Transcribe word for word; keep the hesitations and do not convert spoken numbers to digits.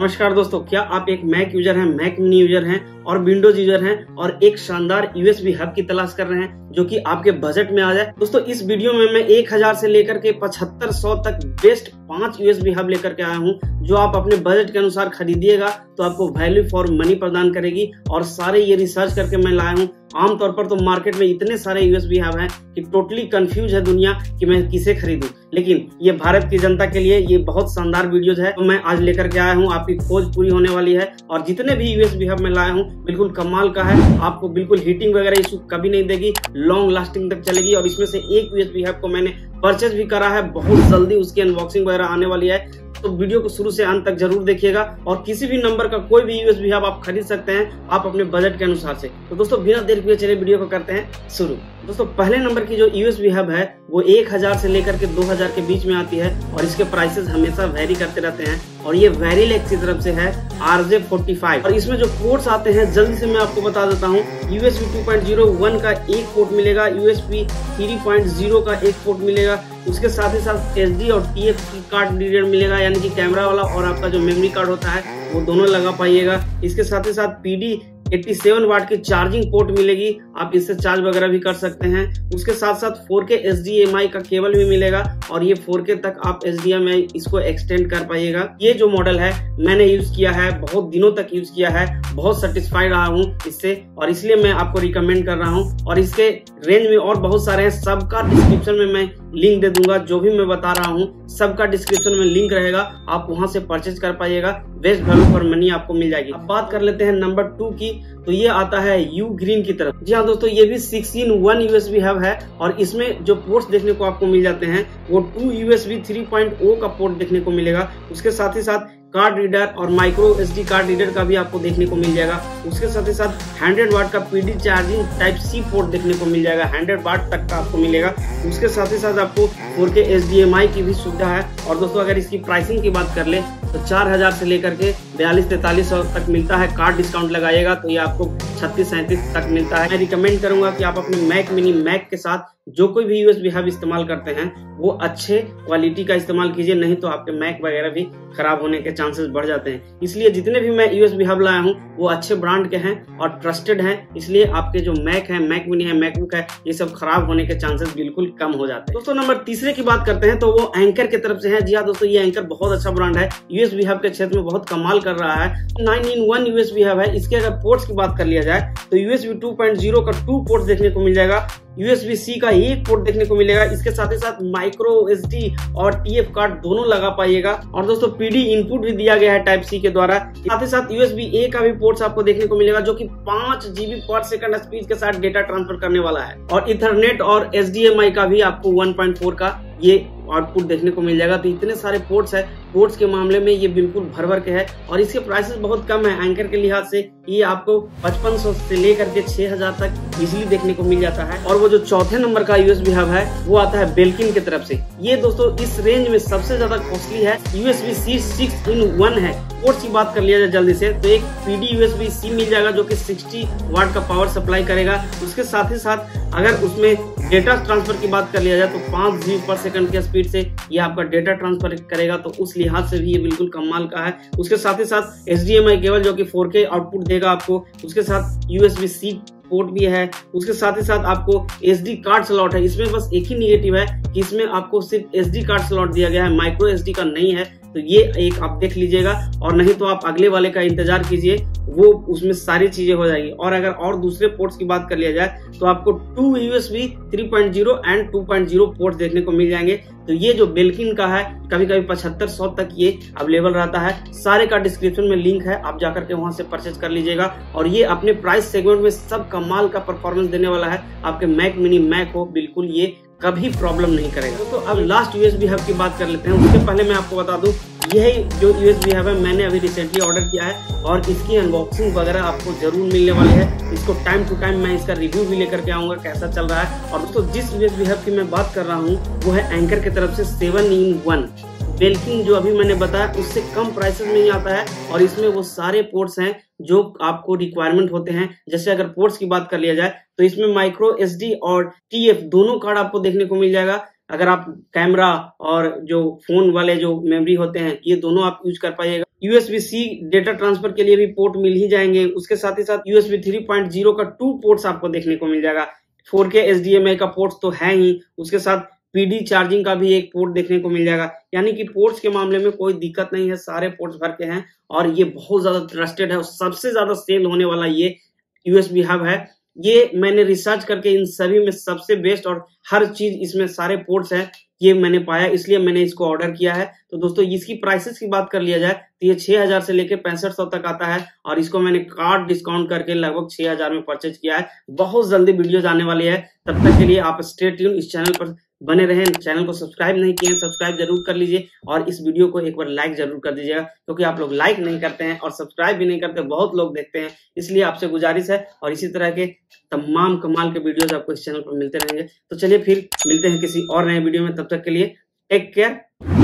नमस्कार दोस्तों, क्या आप एक मैक यूजर हैं, मैक मिनी यूजर हैं और विंडोज यूजर हैं और एक शानदार यूएसबी हब की तलाश कर रहे हैं जो कि आपके बजट में आ जाए। दोस्तों इस वीडियो में मैं एक हज़ार से लेकर के पचहत्तर सौ तक बेस्ट पांच यूएसबी हब लेकर के आया हूं जो आप अपने बजट के अनुसार खरीदिएगा तो आपको वैल्यू फॉर मनी प्रदान करेगी। और सारे ये रिसर्च करके मैं लाया हूँ। आमतौर पर तो मार्केट में इतने सारे यूएसबी हब हैं कि टोटली कंफ्यूज है दुनिया कि मैं किसे खरीदूं, लेकिन ये भारत की जनता के लिए ये बहुत शानदार वीडियोज है तो मैं आज लेकर के आया हूँ। आपकी खोज पूरी होने वाली है और जितने भी यूएसबी हब मैं लाया हूँ बिल्कुल कमाल का है, आपको बिल्कुल हीटिंग वगैरह इशू कभी नहीं देगी, लॉन्ग लास्टिंग तक चलेगी। और इसमें से एक यूएसबी हब को मैंने परचेज भी करा है, बहुत जल्दी उसकी अनबॉक्सिंग वगैरह आने वाली है तो वीडियो को शुरू से अंत तक जरूर देखिएगा। और किसी भी नंबर का कोई भी यूएसबी हब आप खरीद सकते हैं आप अपने बजट के अनुसार से। तो दोस्तों बिना देर किए चलिए वीडियो को करते हैं शुरू। दोस्तों पहले नंबर की जो यूएसबी हब है वो एक हज़ार से लेकर के दो हज़ार के बीच में आती है और इसके प्राइसेस हमेशा वेरी करते रहते हैं और ये वेरीलेक्स की तरफ से है आर जे फोर्टी फाइव। और इसमें जो पोर्ट्स आते हैं जल्दी से मैं आपको बता देता हूँ। USB two point zero one का एक पोर्ट मिलेगा, यूएसबी थ्री पॉइंट ज़ीरो का एक पोर्ट मिलेगा, उसके साथ ही साथ एस डी और टी एफ कार्ड रीडर मिलेगा, यानी कि कैमरा वाला और आपका जो मेमोरी कार्ड होता है वो दोनों लगा पाइएगा। इसके साथ ही साथ पी डी सत्तासी वाट की चार्जिंग पोर्ट मिलेगी, आप इससे चार्ज वगैरह भी कर सकते हैं। उसके साथ साथ फोर के एच डी एम आई का केबल भी मिलेगा और ये फोर के तक आप एच डी एम आई इसको एक्सटेंड कर पाइएगा। ये जो मॉडल है मैंने यूज किया है, बहुत दिनों तक यूज किया है, बहुत सेटिस्फाइड रहा हूँ इससे और इसलिए मैं आपको रिकमेंड कर रहा हूँ। और इसके रेंज में और बहुत सारे हैं, सबका डिस्क्रिप्शन में मैं लिंक दे दूंगा, जो भी मैं बता रहा हूँ सबका डिस्क्रिप्शन में लिंक रहेगा, आप वहाँ से परचेज कर पाइएगा, बेस्ट वैल्यू फॉर मनी आपको मिल जाएगी। अब बात कर लेते हैं नंबर टू की, तो ये आता है यूग्रीन की तरफ। जी हाँ दोस्तों, ये भी six in one USB hub है और इसमें जो पोर्ट्स देखने को आपको मिल जाते हैं वो two USB three point zero का पोर्ट देखने को मिलेगा, उसके साथ ही साथ कार्ड रीडर और माइक्रो एसडी कार्ड रीडर का भी आपको देखने को मिल जाएगा। उसके साथ ही साथ हंड्रेड वाट का PD charging type C port देखने को मिल जाएगा, हंड्रेड वाट तक का आपको मिलेगा। उसके साथ ही साथ आपको फोर के एच डी एम आई की भी सुविधा है। और दोस्तों अगर इसकी प्राइसिंग की बात कर ले तो चार हजार से लेकर के बयालीस तैतालीस सौ तक मिलता है, कार्ड डिस्काउंट लगाएगा तो ये आपको छत्तीस सैंतीस तक मिलता है। मैं रिकमेंड करूंगा कि आप अपने मैक मिनी मैक के साथ जो कोई भी यूएसबी हब इस्तेमाल करते हैं वो अच्छे क्वालिटी का इस्तेमाल कीजिए, नहीं तो आपके मैक वगैरह भी खराब होने के चांसेस बढ़ जाते हैं। इसलिए जितने भी मैं यूएसबी हब लाया हूँ वो अच्छे ब्रांड के हैं और ट्रस्टेड हैं, इसलिए आपके जो मैक है, मैक मिनी है, मैकबुक है, ये सब खराब होने के चांसेस बिल्कुल कम हो जाते हैं। दोस्तों नंबर तीसरे की बात करते हैं तो वो एंकर की तरफ से है। जी हाँ दोस्तों, ये एंकर बहुत अच्छा ब्रांड है, यूएसबी हब के क्षेत्र में बहुत कमाल कर रहा है। Nine in one USB hub है। इसके अगर पोर्ट्स की बात कर लिया जाए तो यूएसबी टू पॉइंट जीरो का टू पोर्ट्स देखने को मिल जाएगा, यूएसबी सी का एक पोर्ट देखने को मिलेगा, इसके साथ ही साथ माइक्रो एसडी और टीएफ कार्ड दोनों लगा पाइएगा। और दोस्तों पीडी इनपुट भी दिया गया है टाइप सी के द्वारा, साथ ही साथ यूएसबी ए का भी पोर्ट्स आपको देखने को मिलेगा जो कि पांच जीबी पर सेकंड स्पीड के साथ डेटा ट्रांसफर करने वाला है। और इथरनेट और एचडीएमआई का भी आपको वन पॉइंट फोर का ये आउटपुट देखने को मिल जाएगा। तो इतने सारे पोर्ट्स है, पोर्ट्स के मामले में ये बिल्कुल भर भर के है और इसके प्राइसेस बहुत कम है एंकर के लिहाज से। ये आपको पचपन सौ से लेकर के छह हज़ार तक इजीली देखने को मिल जाता है। और वो जो चौथे नंबर का यूएसबी हब है वो आता है बेल्किन की तरफ से। ये दोस्तों इस रेंज में सबसे ज्यादा कॉस्टली है, USB C six in one है। पोर्ट्स की बात कर लिया जाए जल्दी से तो एक पीडी यूएसबी सी मिल जाएगा जो कि साठ वाट का पावर सप्लाई करेगा, उसके साथ ही साथ अगर उसमें डेटा ट्रांसफर की बात कर लिया जाए तो पांच जी पर सेकंड की स्पीड से ये आपका डेटा ट्रांसफर करेगा, तो उस लिहाज से भी ये बिल्कुल कमाल का है। उसके साथ ही साथ H D M I cable जो कि फोर के आउटपुट देगा आपको, उसके साथ यूएसबी सी पोर्ट भी है, उसके साथ ही साथ आपको एसडी कार्ड स्लॉट है। इसमें बस एक ही निगेटिव है कि इसमें आपको सिर्फ एसडी कार्ड स्लॉट दिया गया है, माइक्रो एसडी का नहीं है, तो ये एक आप देख लीजिएगा और नहीं तो आप अगले वाले का इंतजार कीजिए, वो उसमें सारी चीजें हो जाएगी। और अगर और दूसरे पोर्ट्स की बात कर लिया जाए तो आपको two USB three point zero and two point zero ports देखने को मिल जाएंगे। तो ये जो बेल्किन का है कभी कभी पचहत्तर सौ तक ये अवेलेबल रहता है, सारे का डिस्क्रिप्शन में लिंक है, आप जाकर के वहां से परचेज कर लीजिएगा। और ये अपने प्राइस सेगमेंट में सब कमाल का परफॉर्मेंस देने वाला है, आपके मैक मिनी मैक हो बिल्कुल ये कभी प्रॉब्लम नहीं करेगा। तो अब लास्ट यूएसबी हब की बात कर लेते हैं। उसके पहले मैं आपको बता दूं यही जो यूएसबी हब है मैंने अभी रिसेंटली ऑर्डर किया है और इसकी अनबॉक्सिंग वगैरह आपको जरूर मिलने वाली है। इसको टाइम टू टाइम मैं इसका रिव्यू भी लेकर के आऊंगा कैसा चल रहा है। और दोस्तों जिस यूएसबी हब की मैं बात कर रहा हूँ वो है एंकर की तरफ से सेवन इन वन। बेल्किन जो अभी मैंने बताया उससे कम प्राइसेस में ही आता है और इसमें वो सारे पोर्ट्स हैं जो आपको रिक्वायरमेंट होते हैं। जैसे अगर पोर्ट्स की बात कर लिया जाए तो इसमें माइक्रो एसडी और टीएफ दोनों कार्ड आपको देखने को मिल जाएगा। अगर आप कैमरा और जो फोन वाले जो मेमोरी होते हैं ये दोनों आप यूज कर पाइएगा। यूएसबी सी डेटा ट्रांसफर के लिए भी पोर्ट मिल ही जाएंगे। उसके साथ ही साथ यूएसबी थ्री पॉइंट ज़ीरो का टू पोर्ट्स आपको देखने को मिल जाएगा। फोर के एच डी एम आई का पोर्ट्स तो है ही, उसके साथ पीडी चार्जिंग का भी एक पोर्ट देखने को मिल जाएगा। यानी कि पोर्ट्स के मामले में कोई दिक्कत नहीं है, सारे पोर्ट्स भर के हैं और ये बहुत ज्यादा ट्रस्टेड है और सबसे ज्यादा सेल होने वाला ये यूएसबी हब है। ये मैंने रिसर्च करके इन सभी में सबसे बेस्ट और हर चीज इसमें सारे पोर्ट्स हैं ये मैंने पाया, इसलिए मैंने इसको ऑर्डर किया है। तो दोस्तों इसकी प्राइसेस की बात कर लिया जाए तो ये छह हज़ार से लेकर पैंसठ सौ तक आता है और इसको मैंने कार्ड डिस्काउंट करके लगभग छह हज़ार में परचेज किया है। बहुत जल्दी वीडियोज आने वाली है, तब तक के लिए आप स्टे ट्यून, इस चैनल पर बने रहें। चैनल को सब्सक्राइब नहीं किए सब्सक्राइब जरूर कर लीजिए और इस वीडियो को एक बार लाइक जरूर कर दीजिएगा, क्योंकि आप लोग लाइक नहीं करते हैं और सब्सक्राइब भी नहीं करते, बहुत लोग देखते हैं, इसलिए आपसे गुजारिश है। और इसी तरह के तमाम कमाल के वीडियोस आपको इस चैनल पर मिलते रहेंगे। तो चलिए फिर मिलते हैं किसी और नए वीडियो में, तब तक के लिए टेक केयर।